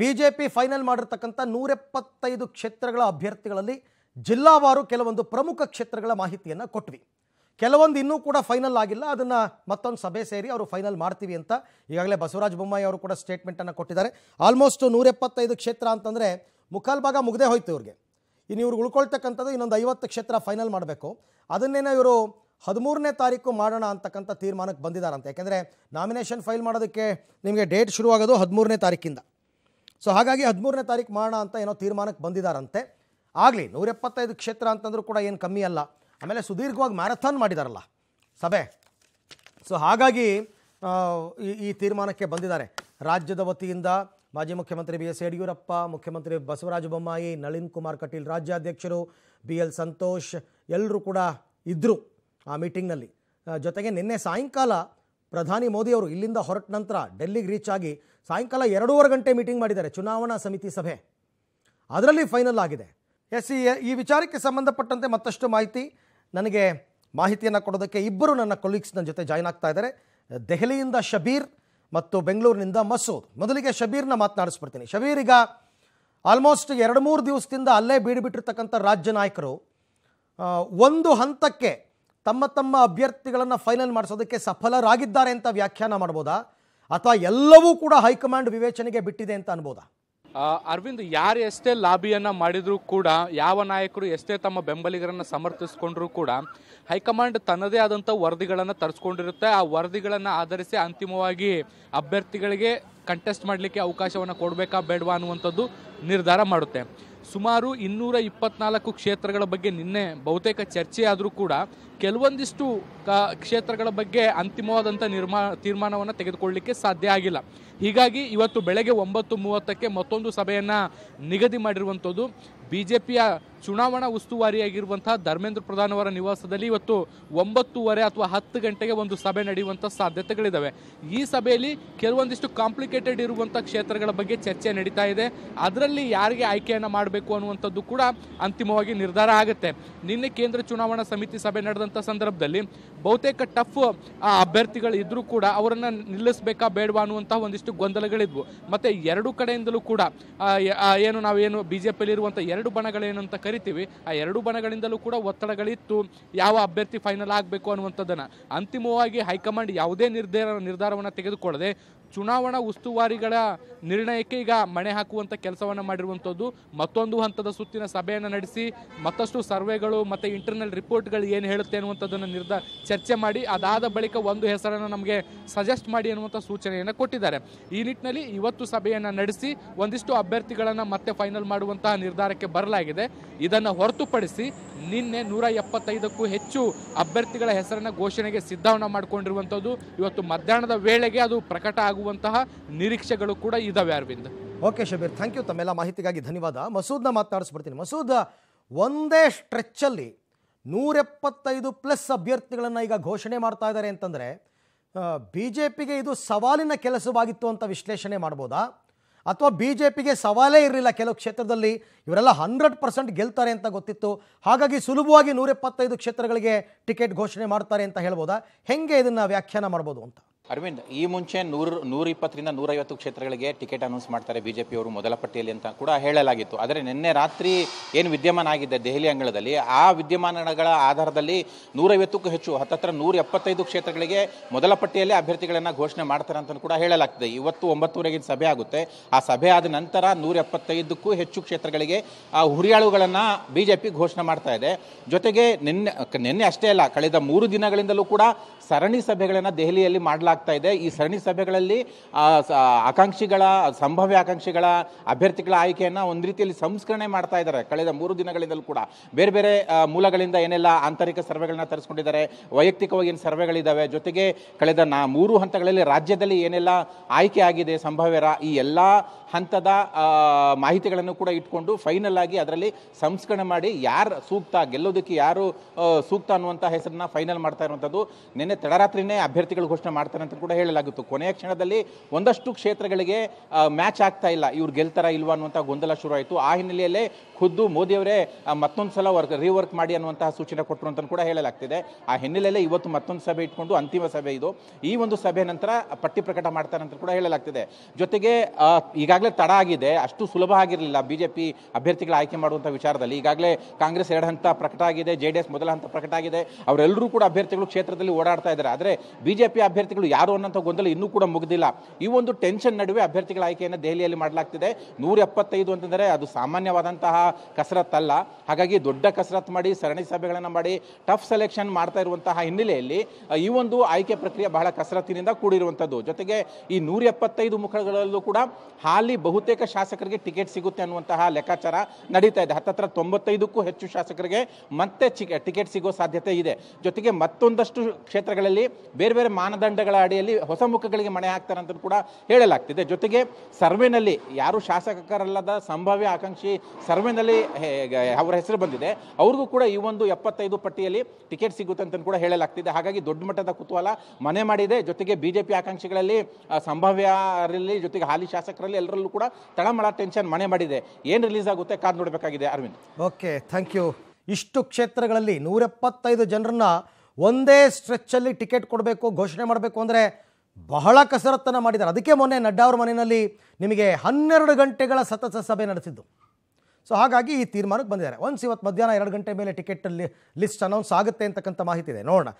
BJP final ಮಾಡಿರತಕ್ಕಂತ 175 ಕ್ಷೇತ್ರಗಳ ಅಭ್ಯರ್ಥಿಗಳಲ್ಲಿ ಜಿಲ್ಲಾವಾರು ಕೆಲವೊಂದು ಪ್ರಮುಖ ಕ್ಷೇತ್ರಗಳ ಮಾಹಿತಿಯನ್ನ ಕೊಟ್ವಿ। ಕೆಲವೊಂದು ಇನ್ನೂ ಕೂಡ ಫೈನಲ್ ಆಗಿಲ್ಲ, ಅದನ್ನ ಮತ್ತೊಂದು ಸಭೆ ಸೇರಿ ಅವರು ಫೈನಲ್ ಮಾಡ್ತೀವಿ ಅಂತ ಈಗಾಗಲೇ ಬಸವರಾಜ ಬೊಮ್ಮಾಯಿ ಅವರು ಕೂಡ ಸ್ಟೇಟ್ಮೆಂಟ್ ಅನ್ನು ಕೊಟ್ಟಿದ್ದಾರೆ। ಆಲ್ಮೋಸ್ಟ್ 175 ಕ್ಷೇತ್ರ ಅಂತಂದ್ರೆ ಮುಕಾಲ್ ಭಾಗ ಮುಗದೆ ಹೋಯ್ತು ಇವರಿಗೆ, ಇನ್ನು ಇವರು ಉಳ್ಕೊಳ್ತಕ್ಕಂತದ್ದು ಇನ್ನೊಂದು 50 ಕ್ಷೇತ್ರ ಫೈನಲ್ ಮಾಡಬೇಕು। ಅದನ್ನೇನ ಇವರು 13ನೇ ತಾರೀಕು ಮಾಡೋಣ ಅಂತಕ್ಕಂಥ ತೀರ್ಮಾನಕ್ಕೆ ಬಂದಿದ್ದಾರಂತೆ। ಯಾಕೆಂದರೆ ನಾಮಿನೇಷನ್ ಫೈಲ್ ಮಾಡೋದಕ್ಕೆ ನಿಮಗೆ ಡೇಟ್ ಶುರುವಾಗೋದು 13ನೇ ತಾರೀಕಿಂದ, ಸೊ ಹಾಗಾಗಿ 13ನೇ ತಾರೀಕು ಮಾಡೋಣ ಅಂತ ಏನೋ ತೀರ್ಮಾನಕ್ಕೆ ಬಂದಿದ್ದಾರಂತೆ। ಆಗಲಿ, 175 ಕ್ಷೇತ್ರ ಅಂತಂದರೂ ಕೂಡ ಏನು ಕಮ್ಮಿ ಅಲ್ಲ, ಆಮೇಲೆ ಸುದೀರ್ಘವಾಗಿ ಮ್ಯಾರಥಾನ್ ಮಾಡಿದಾರಲ್ಲ ಸಭೆ, ಸೊ ಹಾಗಾಗಿ ಈ ತೀರ್ಮಾನಕ್ಕೆ ಬಂದಿದ್ದಾರೆ। ರಾಜ್ಯದ ವತಿಯಿಂದ ಮಾಜಿ ಮುಖ್ಯಮಂತ್ರಿ ಬಿ ಎಸ್ ಯಡಿಯೂರಪ್ಪ, ಮುಖ್ಯಮಂತ್ರಿ ಬಸವರಾಜ ಬೊಮ್ಮಾಯಿ, ನಳಿನ್ ಕುಮಾರ್ ಕಟೀಲ್ ರಾಜ್ಯಾಧ್ಯಕ್ಷರು, BL ಸಂತೋಷ್ ಎಲ್ಲರೂ ಕೂಡ ಇದ್ದರು ಆ ಮೀಟಿಂಗ್ನಲ್ಲಿ। ಜೊತೆಗೆ ನಿನ್ನೆ ಸಾಯಂಕಾಲ ಪ್ರಧಾನಿ ಮೋದಿಯವರು ಇಲ್ಲಿಂದ ಹೊರಟ ನಂತರ ಡೆಲ್ಲಿಗೆ ರೀಚ್ ಆಗಿ ಸಾಯಂಕಾಲ 2:30 ಗಂಟೆ ಮೀಟಿಂಗ್ ಮಾಡಿದ್ದಾರೆ, ಚುನಾವಣಾ ಸಮಿತಿ ಸಭೆ, ಅದರಲ್ಲಿ ಫೈನಲ್ ಆಗಿದೆ। ಈ ವಿಚಾರಕ್ಕೆ ಸಂಬಂಧಪಟ್ಟಂತೆ ಮತ್ತಷ್ಟು ಮಾಹಿತಿಯನ್ನು ಕೊಡೋದಕ್ಕೆ ಇಬ್ಬರು ನನ್ನ ಕೊಲೀಗ್ಸ್ ನನ್ನ ಜೊತೆ ಜಾಯ್ನ್ ಆಗ್ತಾ ಇದ್ದಾರೆ, ದೆಹಲಿಯಿಂದ ಶಬೀರ್ ಮತ್ತು ಬೆಂಗಳೂರಿನಿಂದ ಮಸೂದ್। ಮೊದಲಿಗೆ ಶಬೀರ್ನ ಮಾತನಾಡಿಸ್ಬಿಡ್ತೀನಿ। ಶಬೀರ್, ಈಗ ಆಲ್ಮೋಸ್ಟ್ 2-3 ದಿವಸದಿಂದ ಅಲ್ಲೇ ಬೀಡುಬಿಟ್ಟಿರ್ತಕ್ಕಂಥ ರಾಜ್ಯ ನಾಯಕರು ಒಂದು ಹಂತಕ್ಕೆ ತಮ್ಮ ತಮ್ಮ ಅಭ್ಯರ್ಥಿಗಳನ್ನು ಫೈನಲ್ ಮಾಡಿಸೋದಕ್ಕೆ ಸಫಲರಾಗಿದ್ದಾರೆ ಅಂತ ವ್ಯಾಖ್ಯಾನ ಮಾಡ್ಬೋದಾ, ಅಥವಾ ಎಲ್ಲವೂ ಕೂಡ ಹೈಕಮಾಂಡ್ ವಿವೇಚನೆಗೆ ಬಿಟ್ಟಿದೆ ಅಂತ ಅನ್ಬೋದಾ? ಅರವಿಂದ್, ಯಾರು ಎಷ್ಟೇ ಲಾಬಿಯನ್ನು ಮಾಡಿದರೂ ಕೂಡ, ಯಾವ ನಾಯಕರು ಎಷ್ಟೇ ತಮ್ಮ ಬೆಂಬಲಿಗರನ್ನು ಸಮರ್ಥಿಸ್ಕೊಂಡ್ರೂ ಕೂಡ, ಹೈಕಮಾಂಡ್ ತನ್ನದೇ ಆದಂಥ ವರದಿಗಳನ್ನು ತರಿಸ್ಕೊಂಡಿರುತ್ತೆ. ಆ ವರದಿಗಳನ್ನು ಆಧರಿಸಿ ಅಂತಿಮವಾಗಿ ಅಭ್ಯರ್ಥಿಗಳಿಗೆ ಕಂಟೆಸ್ಟ್ ಮಾಡಲಿಕ್ಕೆ ಅವಕಾಶವನ್ನು ಕೊಡಬೇಕಾ ಬೇಡವಾ ಅನ್ನುವಂಥದ್ದು ನಿರ್ಧಾರ ಮಾಡುತ್ತೆ। ಸುಮಾರು 224 ಕ್ಷೇತ್ರಗಳ ಬಗ್ಗೆ ನಿನ್ನೆ ಬಹುತೇಕ ಚರ್ಚೆಯಾದರೂ ಕೂಡ, ಕೆಲವೊಂದಿಷ್ಟು ಕ್ಷೇತ್ರಗಳ ಬಗ್ಗೆ ಅಂತಿಮವಾದಂಥ ತೀರ್ಮಾನವನ್ನು ತೆಗೆದುಕೊಳ್ಳಲಿಕ್ಕೆ ಸಾಧ್ಯ ಆಗಿಲ್ಲ। ಹೀಗಾಗಿ ಇವತ್ತು ಬೆಳಗ್ಗೆ 9:30ಕ್ಕೆ ಮತ್ತೊಂದು ಸಭೆಯನ್ನು ನಿಗದಿ ಮಾಡಿರುವಂಥದ್ದು। BJPಯ ಚುನಾವಣಾ ಉಸ್ತುವಾರಿಯಾಗಿರುವಂತಹ ಧರ್ಮೇಂದ್ರ ಪ್ರಧಾನ್ ಅವರ ನಿವಾಸದಲ್ಲಿ ಇವತ್ತು 9:30 ಅಥವಾ 10 ಗಂಟೆಗೆ ಒಂದು ಸಭೆ ನಡೆಯುವಂಥ ಸಾಧ್ಯತೆಗಳಿದ್ದಾವೆ। ಈ ಸಭೆಯಲ್ಲಿ ಕೆಲವೊಂದಿಷ್ಟು ಕಾಂಪ್ಲಿಕೇಟೆಡ್ ಇರುವಂಥ ಕ್ಷೇತ್ರಗಳ ಬಗ್ಗೆ ಚರ್ಚೆ ನಡೀತಾ ಇದೆ, ಅದರಲ್ಲಿ ಯಾರಿಗೆ ಆಯ್ಕೆಯನ್ನು ಮಾಡಬೇಕು ಅನ್ನುವಂಥದ್ದು ಕೂಡ ಅಂತಿಮವಾಗಿ ನಿರ್ಧಾರ ಆಗುತ್ತೆ। ನಿನ್ನೆ ಕೇಂದ್ರ ಚುನಾವಣಾ ಸಮಿತಿ ಸಭೆ ನಡೆದಂಥ ಸಂದರ್ಭದಲ್ಲಿ ಬಹುತೇಕ ಟಫ್ ಅಭ್ಯರ್ಥಿಗಳು ಇದ್ದರೂ ಕೂಡ ಅವರನ್ನು ನಿಲ್ಲಿಸಬೇಕಾ ಬೇಡವಾ ಅನ್ನುವಂತಹ ಒಂದಿಷ್ಟು ಗೊಂದಲಗಳಿದ್ವು। ಮತ್ತು ಎರಡು ಕಡೆಯಿಂದಲೂ ಕೂಡ ನಾವೇನು BJPಯಲ್ಲಿರುವಂಥ ಎರಡು ಬಣಗಳೇನು ಅಂತ ಕರಿತೀವಿ, ಆ ಎರಡು ಬಣಗಳಿಂದಲೂ ಕೂಡ ಒತ್ತಡಗಳಿತ್ತು, ಯಾವ ಅಭ್ಯರ್ಥಿ ಫೈನಲ್ ಆಗಬೇಕು ಅನ್ನುವಂಥದ್ದನ್ನು। ಅಂತಿಮವಾಗಿ ಹೈಕಮಾಂಡ್ ಯಾವುದೇ ನಿರ್ಧಾರವನ್ನು ತೆಗೆದುಕೊಳ್ಳದೆ ಚುನಾವಣಾ ಉಸ್ತುವಾರಿಗಳ ನಿರ್ಣಯಕ್ಕೆ ಈಗ ಮಣೆ ಹಾಕುವಂಥ ಕೆಲಸವನ್ನು ಮಾಡಿರುವಂಥದ್ದು। ಮತ್ತೊಂದು ಹಂತದ ಸುತ್ತಿನ ಸಭೆಯನ್ನು ನಡೆಸಿ ಮತ್ತಷ್ಟು ಸರ್ವೆಗಳು ಮತ್ತು ಇಂಟರ್ನಲ್ ರಿಪೋರ್ಟ್ಗಳು ಏನು ಹೇಳುತ್ತೆ ಅನ್ನುವಂಥದ್ದನ್ನು ಚರ್ಚೆ ಮಾಡಿ ಅದಾದ ಬಳಿಕ ಒಂದು ಹೆಸರನ್ನು ನಮಗೆ ಸಜೆಸ್ಟ್ ಮಾಡಿ ಅನ್ನುವಂಥ ಸೂಚನೆಯನ್ನು ಕೊಟ್ಟಿದ್ದಾರೆ। ಈ ನಿಟ್ಟಿನಲ್ಲಿ ಇವತ್ತು ಸಭೆಯನ್ನು ನಡೆಸಿ ಒಂದಿಷ್ಟು ಅಭ್ಯರ್ಥಿಗಳನ್ನು ಮತ್ತೆ ಫೈನಲ್ ಮಾಡುವಂತಹ ನಿರ್ಧಾರಕ್ಕೆ ಬರಲಾಗಿದೆ। ಇದನ್ನು ಹೊರತುಪಡಿಸಿ ನಿನ್ನೆ 175ಕ್ಕೂ ಹೆಚ್ಚು ಅಭ್ಯರ್ಥಿಗಳ ಹೆಸರನ್ನು ಘೋಷಣೆಗೆ ಸಿದ್ಧವನ್ನು ಮಾಡಿಕೊಂಡಿರುವಂಥದ್ದು, ಇವತ್ತು ಮಧ್ಯಾಹ್ನದ ವೇಳೆಗೆ ಅದು ಪ್ರಕಟ ಆಗುವಂತಹ ನಿರೀಕ್ಷೆಗಳು ಕೂಡ ಇದಾವೆ Arvind. Okay Shabbir, thank you ತಮ್ಮೆಲ್ಲ ಮಾಹಿತಿಗಾಗಿ, ಧನ್ಯವಾದ। ಮಸೂದ್ನ ಮಾತನಾಡಿಸ್ಬಿಡ್ತೀನಿ। ಮಸೂದ್, ಒಂದೇ ಸ್ಟ್ರೆಚ್ಚಲ್ಲಿ 175+ ಅಭ್ಯರ್ಥಿಗಳನ್ನು ಈಗ ಘೋಷಣೆ ಮಾಡ್ತಾ ಇದ್ದಾರೆ ಅಂತಂದರೆ BJPಗೆ ಇದು ಸವಾಲಿನ ಕೆಲಸವಾಗಿತ್ತು ಅಂತ ವಿಶ್ಲೇಷಣೆ ಮಾಡ್ಬೋದಾ, ಅಥವಾ BJPಗೆ ಸವಾಲೇ ಇರಲಿಲ್ಲ, ಕೆಲವು ಕ್ಷೇತ್ರದಲ್ಲಿ ಇವರೆಲ್ಲ 100% ಗೆಲ್ತಾರೆ ಅಂತ ಗೊತ್ತಿತ್ತು, ಹಾಗಾಗಿ ಸುಲಭವಾಗಿ 175 ಕ್ಷೇತ್ರಗಳಿಗೆ ಟಿಕೆಟ್ ಘೋಷಣೆ ಮಾಡ್ತಾರೆ ಅಂತ ಹೇಳ್ಬೋದಾ, ಹೆಂಗೆ ಇದನ್ನು ವ್ಯಾಖ್ಯಾನ ಮಾಡ್ಬೋದು ಅಂತ? ಅರವಿಂದ್, ಈ ಮುಂಚೆ 120ರಿಂದ 150 ಕ್ಷೇತ್ರಗಳಿಗೆ ಟಿಕೆಟ್ ಅನೌನ್ಸ್ ಮಾಡ್ತಾರೆ BJPಯವರು ಮೊದಲ ಪಟ್ಟಿಯಲ್ಲಿ ಅಂತ ಕೂಡ ಹೇಳಲಾಗಿತ್ತು. ಆದರೆ ನಿನ್ನೆ ರಾತ್ರಿ ಏನು ವಿದ್ಯಮಾನ ಆಗಿದೆ ದೆಹಲಿ ಅಂಗಳದಲ್ಲಿ, ಆ ವಿದ್ಯಮಾನಗಳ ಆಧಾರದಲ್ಲಿ 150ಕ್ಕೂ ಹೆಚ್ಚು, ಹತ್ತತ್ರ 175 ಕ್ಷೇತ್ರಗಳಿಗೆ ಮೊದಲ ಪಟ್ಟಿಯಲ್ಲಿ ಅಭ್ಯರ್ಥಿಗಳನ್ನು ಘೋಷಣೆ ಮಾಡ್ತಾರೆ ಅಂತ ಕೂಡ ಹೇಳಲಾಗ್ತದೆ। ಇವತ್ತು 9:30ಕ್ಕೆ ಸಭೆ ಆಗುತ್ತೆ, ಆ ಸಭೆ ಆದ ನಂತರ 175ಕ್ಕೂ ಹೆಚ್ಚು ಕ್ಷೇತ್ರಗಳಿಗೆ ಆ ಹುರಿಯಾಳುಗಳನ್ನು BJP ಘೋಷಣೆ ಮಾಡ್ತಾ ಇದೆ। ಜೊತೆಗೆ ನಿನ್ನೆ ಅಷ್ಟೇ ಅಲ್ಲ, ಕಳೆದ 3 ದಿನಗಳಿಂದಲೂ ಕೂಡ ಸರಣಿ ಸಭೆಗಳನ್ನು ದೆಹಲಿಯಲ್ಲಿ ಮಾಡಲಾಗ್ತದೆ ಇದೆ। ಈ ಸರಣಿ ಸಭೆಗಳಲ್ಲಿ ಸಂಭಾವ್ಯ ಆಕಾಂಕ್ಷಿಗಳ ಅಭ್ಯರ್ಥಿಗಳ ಆಯ್ಕೆಯನ್ನು ಒಂದು ರೀತಿಯಲ್ಲಿ ಸಂಸ್ಕರಣೆ ಮಾಡ್ತಾ ಇದ್ದಾರೆ। ಕಳೆದ 3 ದಿನಗಳಿಂದಲೂ ಕೂಡ ಬೇರೆ ಬೇರೆ ಮೂಲಗಳಿಂದ ಏನೆಲ್ಲ ಆಂತರಿಕ ಸರ್ವೆಗಳನ್ನ ತರಿಸ್ಕೊಂಡಿದ್ದಾರೆ, ವೈಯಕ್ತಿಕವಾಗಿ ಏನು ಸರ್ವೆಗಳಿದ್ದಾವೆ, ಜೊತೆಗೆ ಕಳೆದ 3 ಹಂತಗಳಲ್ಲಿ ರಾಜ್ಯದಲ್ಲಿ ಏನೆಲ್ಲ ಆಯ್ಕೆ ಆಗಿದೆ ಸಂಭಾವ್ಯರ, ಈ ಎಲ್ಲ ಹಂತದ ಮಾಹಿತಿಗಳನ್ನು ಕೂಡ ಇಟ್ಕೊಂಡು ಫೈನಲ್ ಆಗಿ ಅದರಲ್ಲಿ ಸಂಸ್ಕರಣೆ ಮಾಡಿ ಯಾರು ಸೂಕ್ತ, ಗೆಲ್ಲೋದಕ್ಕೆ ಯಾರು ಸೂಕ್ತ ಅನ್ನುವಂಥ ಹೆಸರನ್ನ ಫೈನಲ್ ಮಾಡ್ತಾ ಇರುವಂಥದ್ದು। ನಿನ್ನೆ ತಡರಾತ್ರಿನೇ ಅಭ್ಯರ್ಥಿಗಳು ಘೋಷಣೆ ಮಾಡ್ತಾರೆ ಅಂತ ಕೂಡ ಹೇಳಲಾಗಿತ್ತು. ಕೊನೆಯ ಕ್ಷಣದಲ್ಲಿ ಒಂದಷ್ಟು ಕ್ಷೇತ್ರಗಳಿಗೆ ಮ್ಯಾಚ್ ಆಗ್ತಾ ಇಲ್ಲ, ಇವರು ಗೆಲ್ತಾರಾ ಇಲ್ವಾ ಅನ್ನುವಂತ ಗೊಂದಲ ಶುರು ಆಯಿತು. ಆ ಹಿನ್ನೆಲೆಯಲ್ಲೇ ಖುದ್ದು ಮೋದಿ ಅವರೇ ಮತ್ತೊಂದು ಸಲ ರಿವರ್ಕ್ ಮಾಡಿ ಅನ್ನುವಂತಹ ಸೂಚನೆ ಕೊಟ್ಟರು ಅಂತ ಕೂಡ ಹೇಳಲಾಗ್ತಿದೆ. ಆ ಹಿನ್ನೆಲೆಯಲ್ಲೇ ಇವತ್ತು ಮತ್ತೊಂದು ಸಭೆ ಇಟ್ಕೊಂಡು ಅಂತಿಮ ಸಭೆ ಇದು. ಈ ಒಂದು ಸಭೆ ನಂತರ ಪಟ್ಟಿ ಪ್ರಕಟ ಮಾಡ್ತಾರೆ ಅಂತ ಕೂಡ ಹೇಳಲಾಗ್ತಿದೆ. ಜೊತೆಗೆ ಈಗಾಗಲೇ ತಡ ಆಗಿದೆ, ಅಷ್ಟು ಸುಲಭ ಆಗಿರಲಿಲ್ಲ ಬಿಜೆಪಿ ಅಭ್ಯರ್ಥಿಗಳ ಆಯ್ಕೆ ಮಾಡುವಂಥ ವಿಚಾರದಲ್ಲಿ. ಈಗಾಗಲೇ ಕಾಂಗ್ರೆಸ್ ಎರಡು ಹಂತ ಪ್ರಕಟ ಆಗಿದೆ, ಜೆಡಿಎಸ್ ಮೊದಲ ಹಂತ ಪ್ರಕಟ ಆಗಿದೆ. ಅವರೆಲ್ಲರೂ ಕೂಡ ಅಭ್ಯರ್ಥಿಗಳು ಕ್ಷೇತ್ರದಲ್ಲಿ ಓಡಾಡ್ತಾ ಇದ್ದಾರೆ. ಆದರೆ ಬಿಜೆಪಿ ಅಭ್ಯರ್ಥಿಗಳು ಯಾರು ಅನ್ನೋಂಥ ಗೊಂದಲ ಇನ್ನೂ ಕೂಡ ಮುಗಿದಿಲ್ಲ. ಈ ಒಂದು ಟೆನ್ಷನ್ ನಡುವೆ ಅಭ್ಯರ್ಥಿಗಳ ಆಯ್ಕೆಯನ್ನು ದೆಹಲಿಯಲ್ಲಿ ಮಾಡಲಾಗ್ತಿದೆ. 175 ಅಂತಂದರೆ ಅದು ಸಾಮಾನ್ಯವಾದಂತಹ ಕಸರತ್ತಲ್ಲ. ಹಾಗಾಗಿ ದೊಡ್ಡ ಕಸರತ್ತು ಮಾಡಿ ಸರಣಿ ಸಭೆಗಳನ್ನು ಮಾಡಿ ಟಫ್ ಸೆಲೆಕ್ಷನ್ ಮಾಡ್ತಾ ಇರುವಂತಹ ಹಿನ್ನೆಲೆಯಲ್ಲಿ ಈ ಒಂದು ಆಯ್ಕೆ ಪ್ರಕ್ರಿಯೆ ಬಹಳ ಕಸರತ್ತಿನಿಂದ ಕೂಡಿರುವಂಥದ್ದು. ಜೊತೆಗೆ ಈ 175 ಮುಖಗಳಲ್ಲೂ ಕೂಡ ಹಾಲಿ ಬಹುತೇಕ ಶಾಸಕರಿಗೆ ಟಿಕೆಟ್ ಸಿಗುತ್ತೆ ಅನ್ನುವಂತಹ ಲೆಕ್ಕಾಚಾರ ನಡೀತಾ ಇದೆ. 95ಕ್ಕೂ ಹೆಚ್ಚು ಶಾಸಕರಿಗೆ ಮತ್ತೆ ಟಿಕೆಟ್ ಸಿಗೋ ಸಾಧ್ಯತೆ ಇದೆ. ಜೊತೆಗೆ ಮತ್ತೊಂದಷ್ಟು ಕ್ಷೇತ್ರಗಳಲ್ಲಿ ಬೇರೆ ಬೇರೆ ಮಾನದಂಡಗಳ ಅಡಿಯಲ್ಲಿ ಹೊಸ ಮುಖಗಳಿಗೆ ಮಣೆ ಹಾಕ್ತಾರೆ ಅಂತ ಕೂಡ ಹೇಳಲಾಗ್ತಿದೆ. ಜೊತೆಗೆ ಸರ್ವೆನಲ್ಲಿ ಯಾರು ಶಾಸಕರಲ್ಲದ ಸಂಭಾವ್ಯ ಆಕಾಂಕ್ಷಿ ಸರ್ವೆನಲ್ಲಿ ಅವರ ಹೆಸರು ಬಂದಿದೆ, ಅವ್ರಿಗೂ ಕೂಡ ಈ ಒಂದು 75 ಪಟ್ಟಿಯಲ್ಲಿ ಟಿಕೆಟ್ ಸಿಗುತ್ತೆ ಅಂತ ಕೂಡ ಹೇಳಲಾಗ್ತಿದೆ. ಹಾಗಾಗಿ ದೊಡ್ಡ ಮಟ್ಟದ ಕುತೂಹಲ ಮನೆ ಮಾಡಿದೆ. ಜೊತೆಗೆ ಬಿಜೆಪಿ ಆಕಾಂಕ್ಷಿಗಳಲ್ಲಿ ಸಂಭಾವ್ಯರಲ್ಲಿ ಜೊತೆಗೆ ಹಾಲಿ ಶಾಸಕರಲ್ಲಿ ಎಲ್ಲರಲ್ಲೂ ಕೂಡ ತಳಮಳ ಟೆನ್ಷನ್ ಮನೆ ಮಾಡಿದೆ. ಏನು ರಿಲೀಸ್ ಆಗುತ್ತೆ ಕಾದು ನೋಡಬೇಕಾಗಿದೆ ಅರವಿಂದ್. Okay, thank you. ಇಷ್ಟು ಕ್ಷೇತ್ರಗಳಲ್ಲಿ 175 ಜನರನ್ನ ಒಂದೇ ಸ್ಟ್ರೆಚ್ಚಲ್ಲಿ ಟಿಕೆಟ್ ಕೊಡಬೇಕು, ಘೋಷಣೆ ಮಾಡಬೇಕು ಅಂದರೆ ಬಹಳ ಕಸರತ್ತನ್ನು ಮಾಡಿದ್ದಾರೆ. ಅದಕ್ಕೆ ಮೊನ್ನೆ ನಡ್ಡಾ ಅವ್ರ ಮನೆಯಲ್ಲಿ ನಿಮಗೆ 12 ಗಂಟೆಗಳ ಸತತ ಸಭೆ ನಡೆಸಿದ್ದು. ಸೊ ಹಾಗಾಗಿ ಈ ತೀರ್ಮಾನಕ್ಕೆ ಬಂದಿದ್ದಾರೆ. ಇವತ್ತು ಮಧ್ಯಾಹ್ನ 2 ಗಂಟೆ ಮೇಲೆ ಟಿಕೆಟ್ ಲಿಸ್ಟ್ ಅನೌನ್ಸ್ ಆಗುತ್ತೆ ಅಂತಕ್ಕಂಥ ಮಾಹಿತಿ ಇದೆ. ನೋಡೋಣ.